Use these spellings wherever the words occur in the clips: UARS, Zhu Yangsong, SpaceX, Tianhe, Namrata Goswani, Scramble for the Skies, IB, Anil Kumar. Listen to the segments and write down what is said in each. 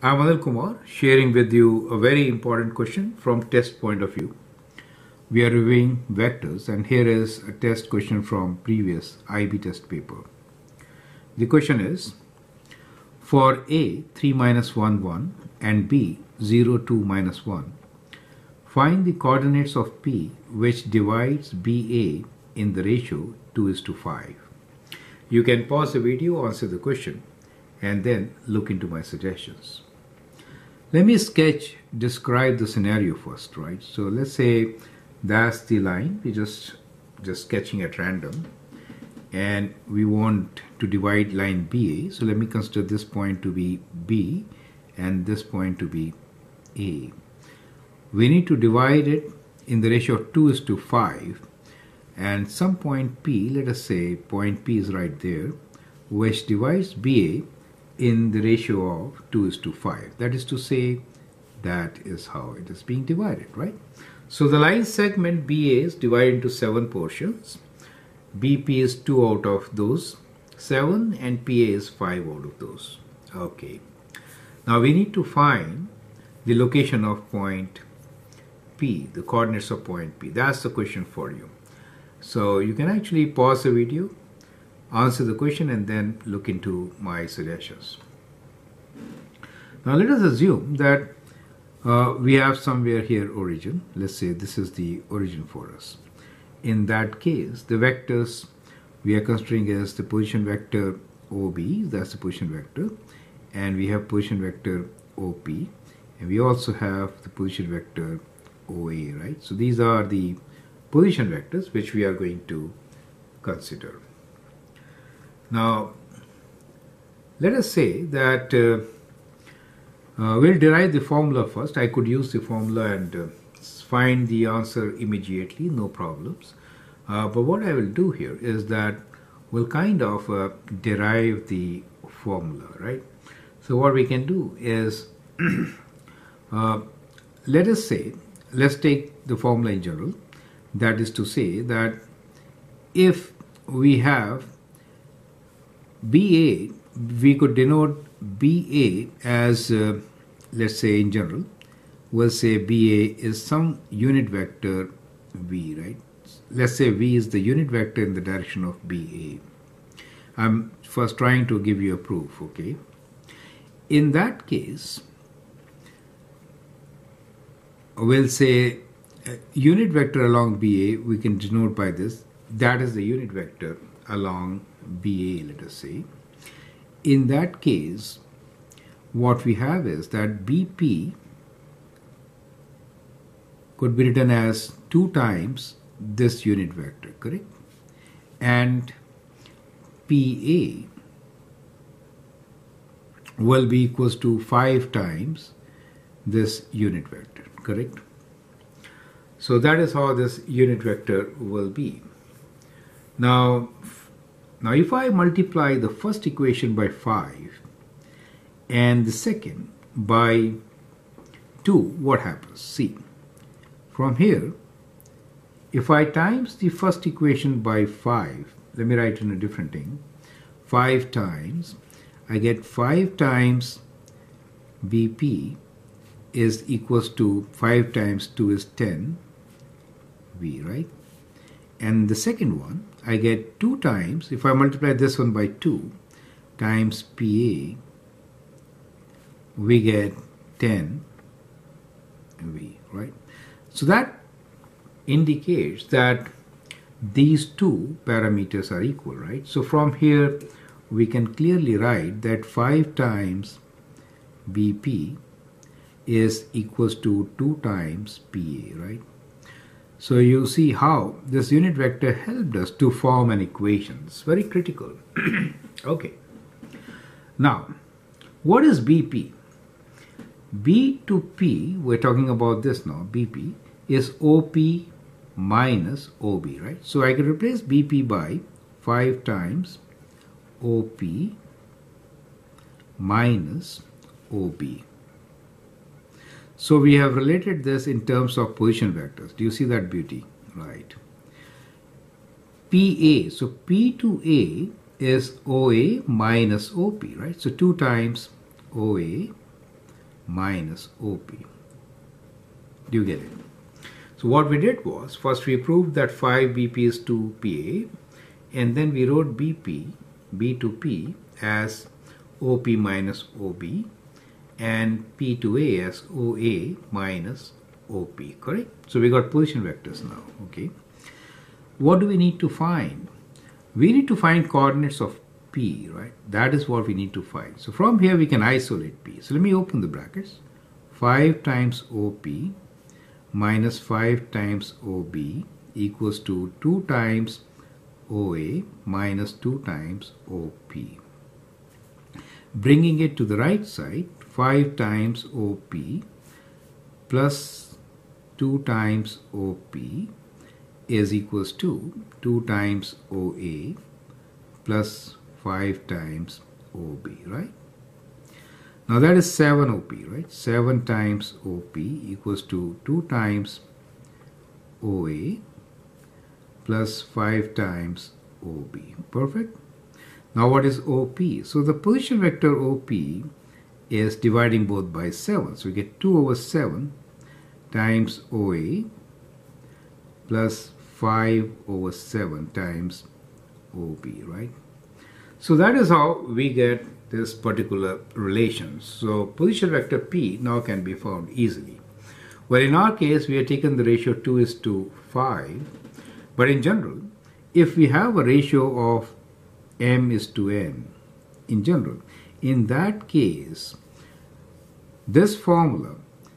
I'm Anil Kumar, sharing with you a very important question from test point of view. We are reviewing vectors, and here is a test question from previous IB test paper. The question is, for A 3 minus 1 1 and B 0 2 minus 1, find the coordinates of P which divides BA in the ratio 2:5. You can pause the video, answer the question, and then look into my suggestions. Let me describe the scenario first, right? So let's say that's the line. We're just sketching at random, and we want to divide line BA. So let me consider this point to be B and this point to be A. We need to divide it in the ratio of 2:5, and some point P, let us say point P is right there, which divides BA in the ratio of 2:5. That is to say, that is how it is being divided, right? So the line segment BA is divided into 7 portions. BP is 2 out of those 7 and PA is 5 out of those. Okay. Now we need to find the location of point P, the coordinates of point P. That's the question for you. So you can actually pause the video, answer the question, and then look into my suggestions. Now let us assume that we have somewhere here origin. Let's say this is the origin for us. In that case, the vectors we are considering is the position vector OB, that's the position vector, and we have position vector OP, and we also have the position vector OA, right? So these are the position vectors which we are going to consider. Now, let us say that we'll derive the formula first. I could use the formula and find the answer immediately, no problems. But what I will do here is that we'll kind of derive the formula, right? So what we can do is, let's take the formula in general. That is to say that if we have BA, we could denote BA as, let's say in general, we'll say BA is some unit vector V, right? Let's say V is the unit vector in the direction of BA. I'm first trying to give you a proof, okay? In that case, we'll say unit vector along BA, we can denote by this, that is the unit vector along BA, let us say. In that case, what we have is that BP could be written as 2 times this unit vector, correct? And PA will be equals to 5 times this unit vector, correct? So that is how this unit vector will be. Now if I multiply the first equation by 5 and the second by 2, what happens? See, from here, if I times the first equation by 5, let me write in a different thing, 5 times, I get 5 times BP is equals to 5 times 2 is 10 V, right? And the second one, I get 2 times, if I multiply this one by 2 times PA, we get 10 V, right? So that indicates that these two parameters are equal, right? So from here, we can clearly write that 5 times BP is equals to 2 times PA, right? So you see how this unit vector helped us to form an equation. It's very critical. Okay. Now, what is BP? B to P, we're talking about this now, BP, is OP minus OB, right? So I can replace BP by 5 times OP minus OB. So we have related this in terms of position vectors. Do you see that beauty? Right. PA, so P to A is OA minus OP, right? So 2 times OA minus OP. Do you get it? So what we did was, first we proved that 5 BP is 2 PA, and then we wrote BP, B to P as OP minus OB, and P to A as OA minus OP, correct? So we got position vectors now, okay? What do we need to find? We need to find coordinates of P, right? That is what we need to find. So from here we can isolate P. So let me open the brackets. 5 times OP minus 5 times OB equals to 2 times OA minus 2 times OP. Bringing it to the right side, 5 times OP plus 2 times OP is equals to 2 times OA plus 5 times OB, right? Now that is 7 OP, right? 7 times OP equals to 2 times OA plus 5 times OB, perfect? Now what is OP? So the position vector OP is dividing both by 7. So we get 2 over 7 times OA plus 5 over 7 times OB, right? So that is how we get this particular relation. So position vector P now can be found easily. Well, in our case, we have taken the ratio 2 is to 5. But in general, if we have a ratio of M is to N, in general, in that case, this formula,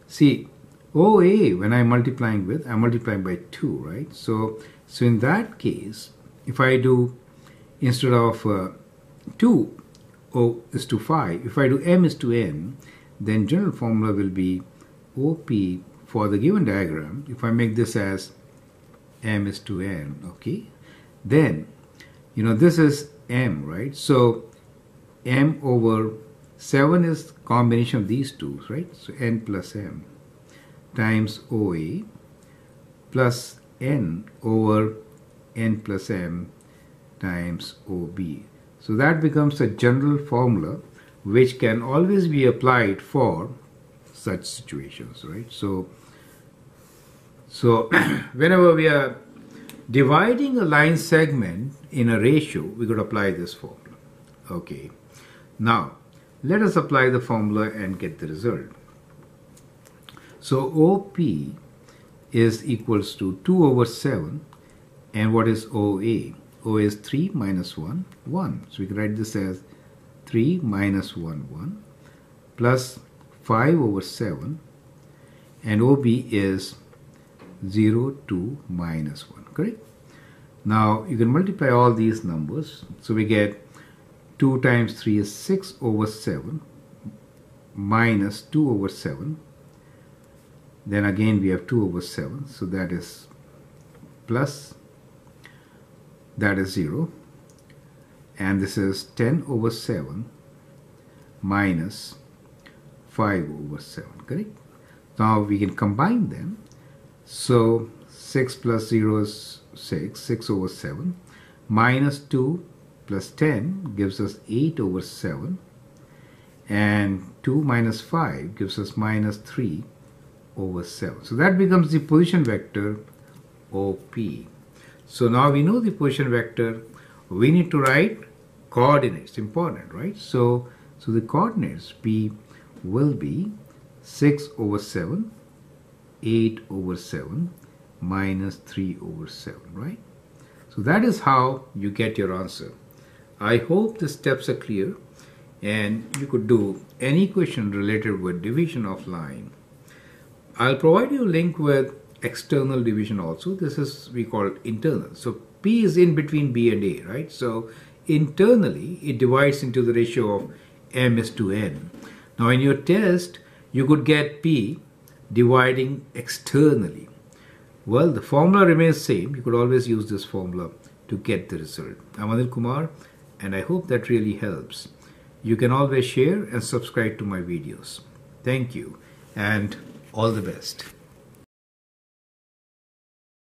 see, OA, when I'm multiplying with, I'm multiplying by 2, right? So in that case, if I do, instead of 2 O is to 5, if I do M is to N, then general formula will be OP for the given diagram. If I make this as M is to N, okay, then, you know, this is M, right? So M over 7 is combination of these two, right? So N plus M times OA plus N over N plus M times OB. So that becomes a general formula which can always be applied for such situations, right? So whenever we are dividing a line segment in a ratio, we could apply this formula. Okay, now let us apply the formula and get the result. So OP is equals to 2 over 7, and what is OA? O is 3 minus 1, 1. So we can write this as 3 minus 1, 1 plus 5 over 7, and OB is 0, 2, minus 1, correct? Now you can multiply all these numbers. So we get 2 times 3 is 6 over 7 minus 2 over 7. Then again we have 2 over 7. So that is plus, that is 0, and this is 10 over 7 minus 5 over 7, correct? Now we can combine them. So 6 plus 0 is 6, 6 over 7 minus 2 plus 10 gives us 8 over 7, and 2 minus 5 gives us minus 3 over 7. So that becomes the position vector OP. So now we know the position vector, we need to write coordinates, important, right? So the coordinates P will be 6 over 7, 8 over 7, minus 3 over 7, right? So that is how you get your answer. I hope the steps are clear, and you could do any question related with division of line. I'll provide you a link with external division also. This is, we call it internal. So P is in between B and A, right? So internally it divides into the ratio of M is to N. Now in your test you could get P dividing externally. Well, the formula remains same. You could always use this formula to get the result. I'm Anil Kumar, and I hope that really helps. You can always share and subscribe to my videos. Thank you and all the best.